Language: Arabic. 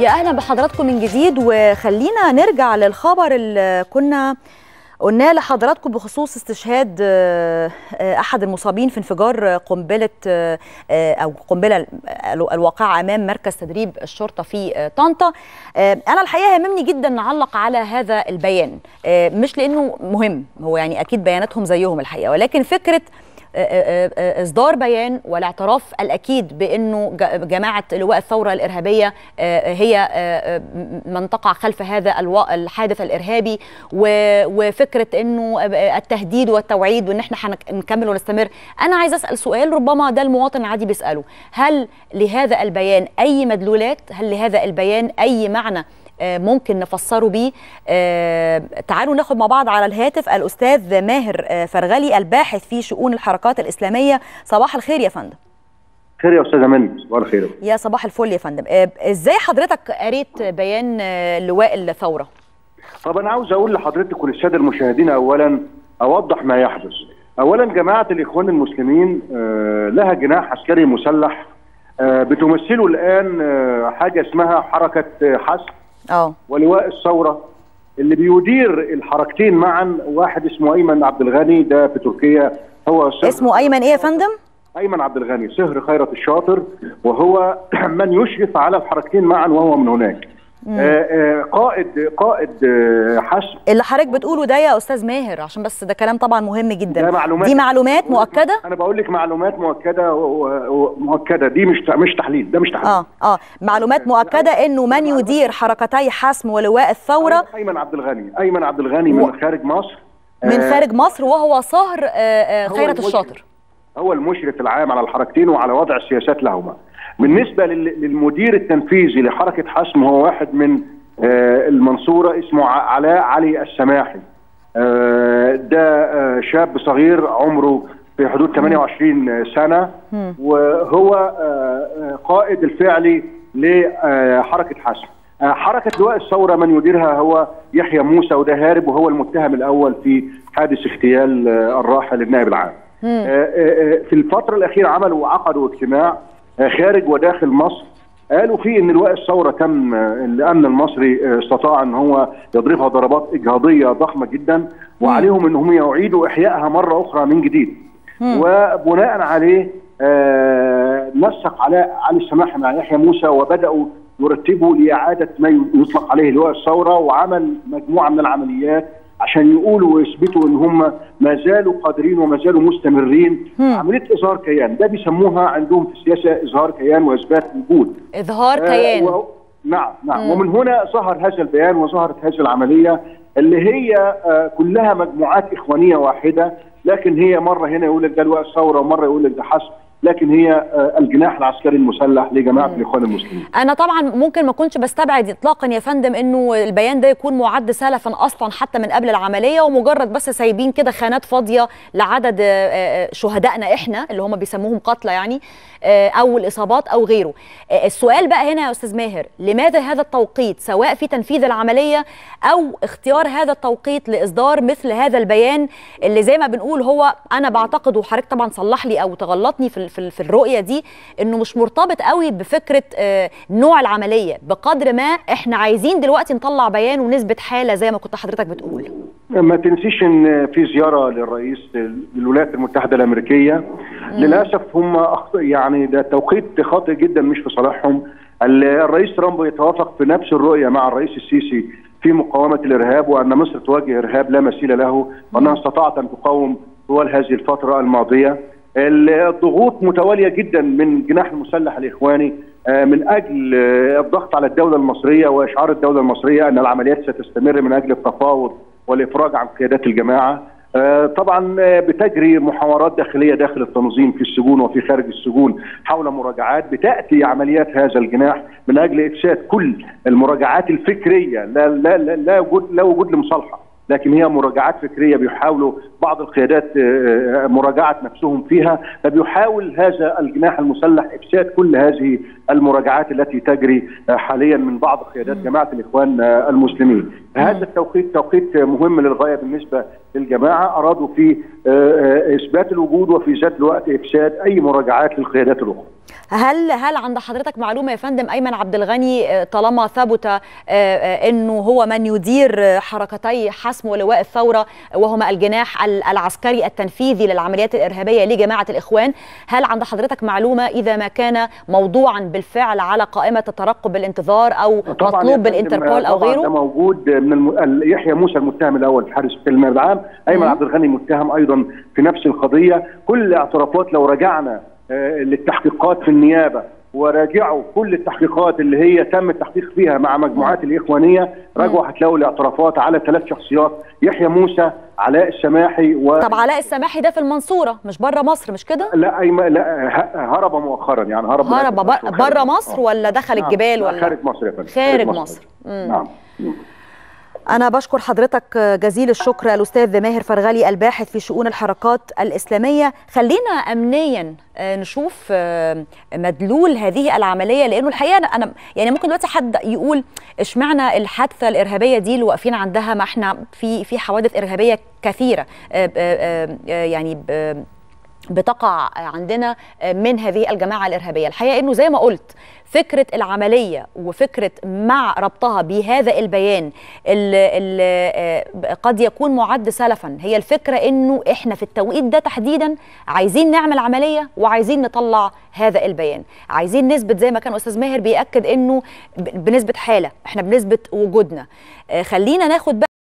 يا أهلا بحضراتكم من جديد. وخلينا نرجع للخبر اللي كنا قلناه لحضراتكم بخصوص استشهاد أحد المصابين في انفجار قنبلة أو قنبلة الواقعة أمام مركز تدريب الشرطة في طنطا. أنا الحقيقة هممني جدا نعلق على هذا البيان، مش لأنه مهم، هو يعني أكيد بياناتهم زيهم الحقيقة، ولكن فكرة إصدار بيان والاعتراف الأكيد بأنه جماعة لواء الثورة الإرهابية هي من تقع خلف هذا الحادث الإرهابي، وفكرة أنه التهديد والتوعيد وأن احنا هنكمل ونستمر. أنا عايز أسأل سؤال ربما ده المواطن العادي بيسأله: هل لهذا البيان أي مدلولات؟ هل لهذا البيان أي معنى ممكن نفسره بيه؟ تعالوا ناخد مع بعض على الهاتف الأستاذ ماهر فرغلي الباحث في شؤون الحركات الإسلامية. صباح الخير يا فندم. خير يا أستاذة منى، صباح الخير. يا صباح الفل يا فندم. إزاي حضرتك قريت بيان لواء الثورة؟ طب أنا عاوز أقول لحضرتك وللسادة المشاهدين أولا، أوضح ما يحدث. أولا جماعة الإخوان المسلمين لها جناح عسكري مسلح بتمثله الآن حاجة اسمها حركة حسم ولواء الثورة، اللي بيدير الحركتين معا واحد اسمه أيمن عبد الغني، ده في تركيا. هو اسمه أيمن إيه يا فندم؟ أيمن عبد الغني صهر خيرت الشاطر، وهو من يشرف على الحركتين معا وهو من هناك. قائد حشد. اللي حضرتك بتقوله ده يا أستاذ ماهر، عشان بس ده كلام طبعا مهم جدا، دي معلومات مؤكدة؟ أنا بقول لك معلومات مؤكدة، دي مش تحليل، ده مش تحليل. معلومات مؤكدة إنه من يدير حركتي حسم ولواء الثورة أيمن عبد الغني من خارج مصر، وهو صهر خيرت الشاطر، هو المشرف العام على الحركتين وعلى وضع السياسات لهما. بالنسبة للمدير التنفيذي لحركة حسم، هو واحد من المنصورة اسمه علاء علي السماحي، ده شاب صغير عمره في حدود 28 سنة، وهو قائد الفعلي لحركة حسم. حركة لواء الثورة من يديرها هو يحيى موسى، وده هارب وهو المتهم الأول في حادث اغتيال الراحل النائب العام. في الفترة الأخيرة عملوا وعقدوا اجتماع خارج وداخل مصر، قالوا فيه ان لواء الثوره تم الامن المصري استطاع ان هو يضربها ضربات اجهاضيه ضخمه جدا، وعليهم انهم يعيدوا احيائها مره اخرى من جديد. وبناء عليه نسق علاء علي السماحي مع يحيى موسى، وبداوا يرتبوا لاعاده ما يطلق عليه لواء الثوره، وعمل مجموعه من العمليات عشان يقولوا ويثبتوا ان هم ما زالوا قادرين وما زالوا مستمرين. عمليه اظهار كيان، ده بيسموها عندهم في السياسه اظهار كيان واثبات وجود. اظهار كيان. نعم. ومن هنا ظهر هذا البيان وظهرت هذه العمليه اللي هي كلها مجموعات اخوانيه واحده، لكن هي مره هنا يقول لك ده لواء الثوره ومره يقول لك ده حسب، لكن هي الجناح العسكري المسلح لجماعه الاخوان المسلمين. انا طبعا ممكن ما كنتش بستبعد اطلاقا يا فندم انه البيان ده يكون معد سلفا اصلا حتى من قبل العمليه، ومجرد بس سايبين كده خانات فاضيه لعدد شهدائنا احنا اللي هم بيسموهم قتلى يعني، او الاصابات او غيره. السؤال بقى هنا يا استاذ ماهر، لماذا هذا التوقيت سواء في تنفيذ العمليه او اختيار هذا التوقيت لاصدار مثل هذا البيان اللي زي ما بنقول هو، انا بعتقد وحضرتك طبعا صلح لي او تغلطني في الرؤيه دي، انه مش مرتبط قوي بفكره نوع العمليه بقدر ما احنا عايزين دلوقتي نطلع بيان ونثبت حاله زي ما كنت حضرتك بتقول. ما تنسيش ان في زياره للرئيس للولايات المتحده الامريكيه، للاسف هم يعني ده توقيت خاطئ جدا مش في صالحهم. الرئيس ترامب يتوافق في نفس الرؤيه مع الرئيس السيسي في مقاومه الارهاب، وان مصر تواجه ارهاب لا مثيل له، وانها استطاعت ان تقاوم طوال هذه الفتره الماضيه. الضغوط متواليه جدا من جناح المسلح الاخواني من اجل الضغط على الدوله المصريه، واشعار الدوله المصريه ان العمليات ستستمر من اجل التفاوض والافراج عن قيادات الجماعه. طبعا بتجري محاورات داخليه داخل التنظيم في السجون وفي خارج السجون حول مراجعات، بتاتي عمليات هذا الجناح من اجل افساد كل المراجعات الفكريه، لا وجود لمصالحه، لكن هي مراجعات فكريه بيحاولوا بعض القيادات مراجعه نفسهم فيها، فبيحاول هذا الجناح المسلح افساد كل هذه المراجعات التي تجري حاليا من بعض قيادات جماعه الاخوان المسلمين. هذا التوقيت توقيت مهم للغايه بالنسبه للجماعه ارادوا في اثبات الوجود وفي ذات الوقت افساد اي مراجعات للقيادات الاخرى. هل عند حضرتك معلومه يا فندم ايمن عبد الغني طالما ثبت انه هو من يدير حركتي حسم ولواء الثوره وهما الجناح العسكري التنفيذي للعمليات الارهابيه لجماعه الاخوان، هل عند حضرتك معلومه اذا ما كان موضوعا بالفعل على قائمه الترقب بالانتظار او مطلوب بالانتربول او غيره؟ طبعا ده موجود. من يحيى موسى المتهم الاول في حادثه المال العام، ايمن عبد الغني متهم ايضا في نفس القضيه، كل الاعترافات لو رجعنا للتحقيقات في النيابه وراجعوا كل التحقيقات اللي هي تم التحقيق فيها مع مجموعات الاخوانيه، راجعوا هتلاقوا الاعترافات على 3 شخصيات، يحيى موسى، علاء السماحي طب علاء السماحي ده في المنصوره مش بره مصر مش كده؟ لا لا هرب مؤخرا، يعني هرب بره مصر ولا دخل الجبال ولا خارج مصر يا فندم؟ خارج مصر. نعم. أنا بشكر حضرتك جزيل الشكر الأستاذ ماهر فرغلي الباحث في شؤون الحركات الإسلامية. خلينا أمنيا نشوف مدلول هذه العملية، لأنه الحقيقة أنا يعني ممكن دلوقتي حد يقول اشمعنى الحادثة الإرهابية دي اللي واقفين عندها، ما احنا في حوادث إرهابية كثيرة يعني بتقع عندنا من هذه الجماعة الإرهابية. الحقيقة أنه زي ما قلت فكرة العملية وفكرة مع ربطها بهذا البيان اللي قد يكون معد سلفا، هي الفكرة أنه إحنا في التوقيت ده تحديدا عايزين نعمل عملية وعايزين نطلع هذا البيان، عايزين نثبت زي ما كان أستاذ ماهر بيأكد أنه بنثبت حالة، إحنا بنثبت وجودنا. خلينا ناخد بقى